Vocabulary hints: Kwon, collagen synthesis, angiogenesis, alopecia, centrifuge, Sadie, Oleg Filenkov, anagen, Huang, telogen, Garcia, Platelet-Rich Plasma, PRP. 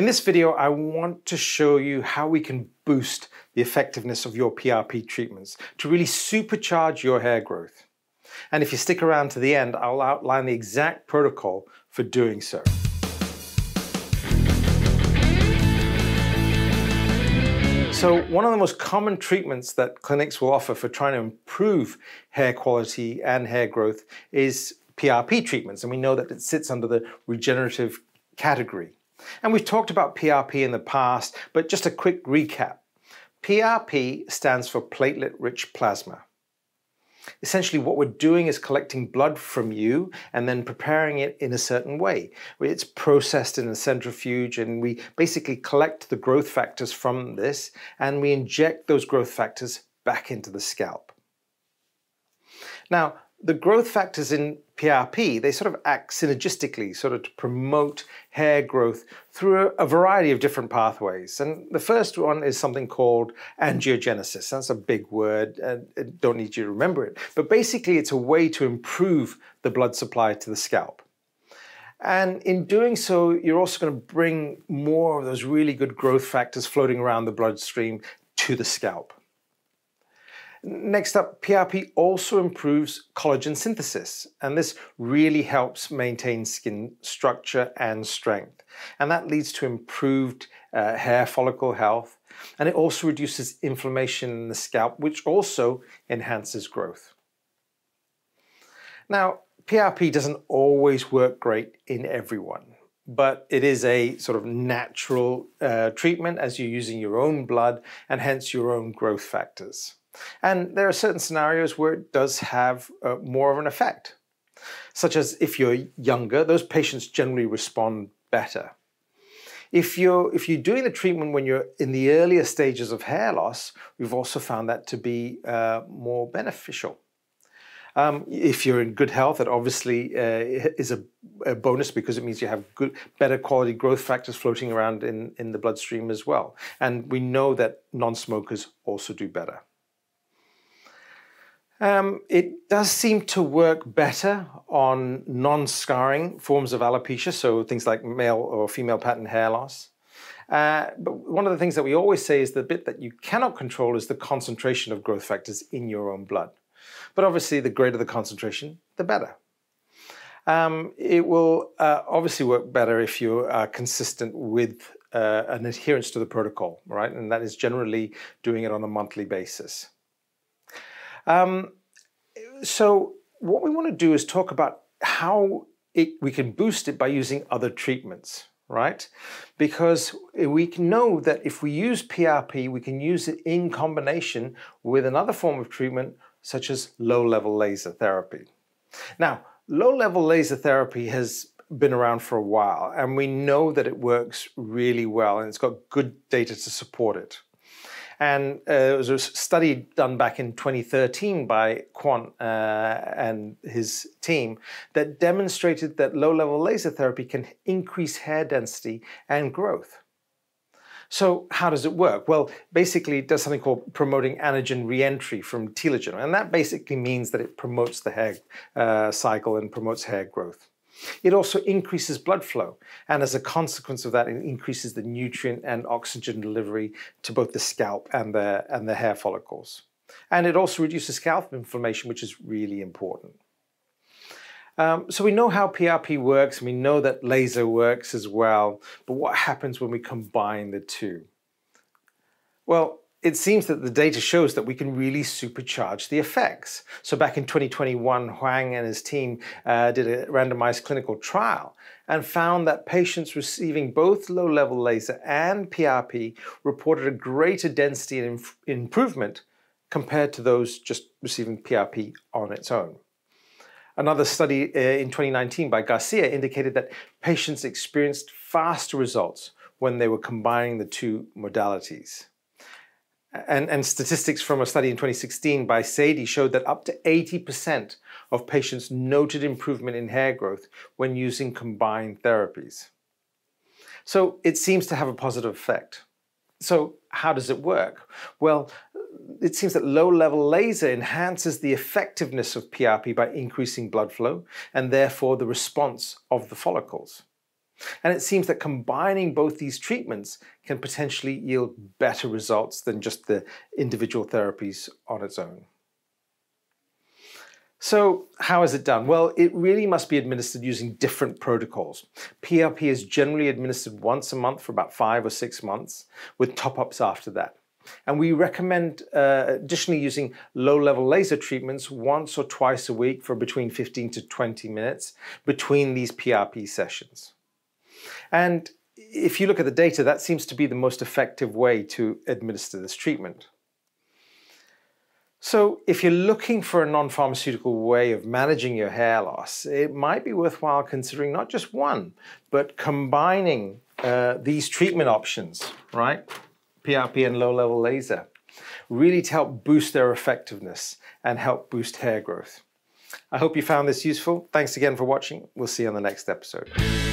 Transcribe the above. In this video, I want to show you how we can boost the effectiveness of your PRP treatments to really supercharge your hair growth. And if you stick around to the end, I'll outline the exact protocol for doing so. So one of the most common treatments that clinics will offer for trying to improve hair quality and hair growth is PRP treatments, and we know that it sits under the regenerative category. And we've talked about PRP in the past, but just a quick recap. PRP stands for platelet-rich plasma. Essentially what we're doing is collecting blood from you and then preparing it in a certain way. It's processed in a centrifuge, and we basically collect the growth factors from this and we inject those growth factors back into the scalp. Now, the growth factors in PRP, they sort of act synergistically, sort of to promote hair growth through a variety of different pathways. And the first one is something called angiogenesis. That's a big word, and I don't need you to remember it. But basically, it's a way to improve the blood supply to the scalp. And in doing so, you're also going to bring more of those really good growth factors floating around the bloodstream to the scalp. Next up, PRP also improves collagen synthesis, and this really helps maintain skin structure and strength. And that leads to improved hair follicle health, and it also reduces inflammation in the scalp, which also enhances growth. Now, PRP doesn't always work great in everyone, but it is a sort of natural treatment, as you're using your own blood and hence your own growth factors. And there are certain scenarios where it does have more of an effect, such as if you're younger, those patients generally respond better. If you're doing the treatment when you're in the earlier stages of hair loss, we've also found that to be more beneficial. If you're in good health, it obviously is a bonus, because it means you have better quality growth factors floating around in the bloodstream as well. And we know that non-smokers also do better. It does seem to work better on non-scarring forms of alopecia, so things like male or female pattern hair loss. But one of the things that we always say is the bit that you cannot control is the concentration of growth factors in your own blood. But obviously, the greater the concentration, the better. It will obviously work better if you are consistent with an adherence to the protocol, right? And that is generally doing it on a monthly basis. So what we want to do is talk about how we can boost it by using other treatments, right? Because we know that if we use PRP, we can use it in combination with another form of treatment, such as low-level laser therapy. Now, low-level laser therapy has been around for a while, and we know that it works really well, and it's got good data to support it. And there was a study done back in 2013 by Kwon and his team that demonstrated that low-level laser therapy can increase hair density and growth. So how does it work? Well, basically it does something called promoting anagen re-entry from telogen, and that basically means that it promotes the hair cycle and promotes hair growth. It also increases blood flow, and as a consequence of that, it increases the nutrient and oxygen delivery to both the scalp and the hair follicles. And it also reduces scalp inflammation, which is really important. So we know how PRP works, and we know that laser works as well, but what happens when we combine the two? Well, it seems that the data shows that we can really supercharge the effects. So back in 2021, Huang and his team did a randomized clinical trial and found that patients receiving both low-level laser and PRP reported a greater density and improvement compared to those just receiving PRP on its own. Another study in 2019 by Garcia indicated that patients experienced faster results when they were combining the two modalities. And statistics from a study in 2016 by Sadie showed that up to 80% of patients noted improvement in hair growth when using combined therapies. So it seems to have a positive effect. So how does it work? Well, it seems that low-level laser enhances the effectiveness of PRP by increasing blood flow and therefore the response of the follicles. And it seems that combining both these treatments can potentially yield better results than just the individual therapies on its own. So how is it done? Well, it really must be administered using different protocols. PRP is generally administered once a month for about 5 or 6 months, with top-ups after that. And we recommend additionally using low-level laser treatments once or twice a week for between 15 to 20 minutes between these PRP sessions. And if you look at the data, that seems to be the most effective way to administer this treatment. So if you're looking for a non-pharmaceutical way of managing your hair loss, it might be worthwhile considering not just one, but combining these treatment options, right? PRP and low-level laser, really to help boost their effectiveness and help boost hair growth. I hope you found this useful. Thanks again for watching. We'll see you on the next episode.